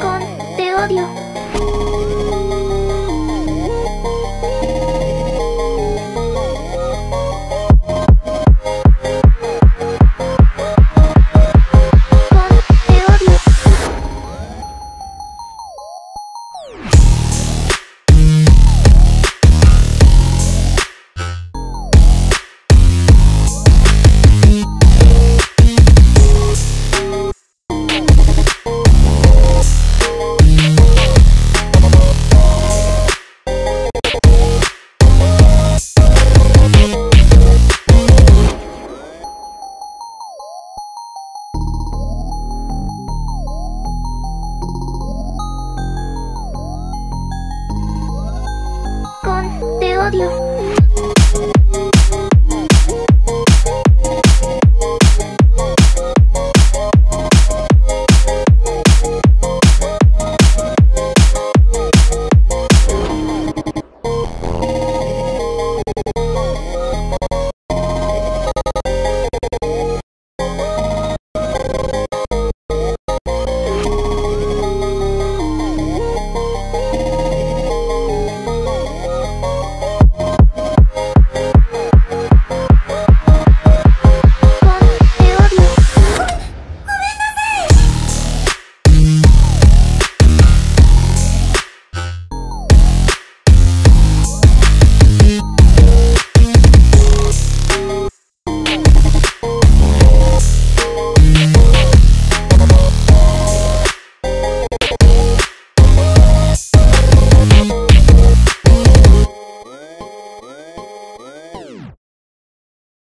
Con Te Odio. Con Te Odio.